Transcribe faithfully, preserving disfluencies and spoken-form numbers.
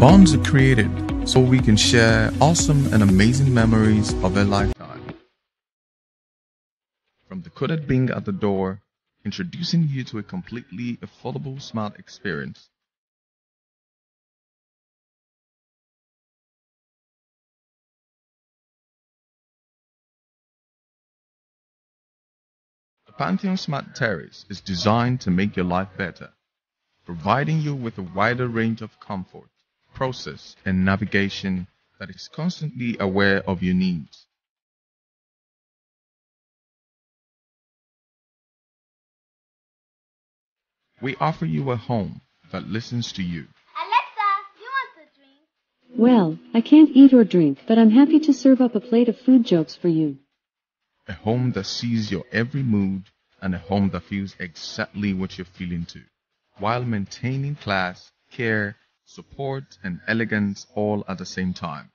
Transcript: Bonds are created so we can share awesome and amazing memories of a lifetime. From the could-have bing at the door, introducing you to a completely affordable smart experience. The Pantheon Smart Terrace is designed to make your life better, providing you with a wider range of comfort, process, and navigation that is constantly aware of your needs. We offer you a home that listens to you. Alexa, you want a drink? Well, I can't eat or drink, but I'm happy to serve up a plate of food jokes for you. A home that sees your every mood, and a home that feels exactly what you're feeling too, while maintaining class, care, support, and elegance all at the same time.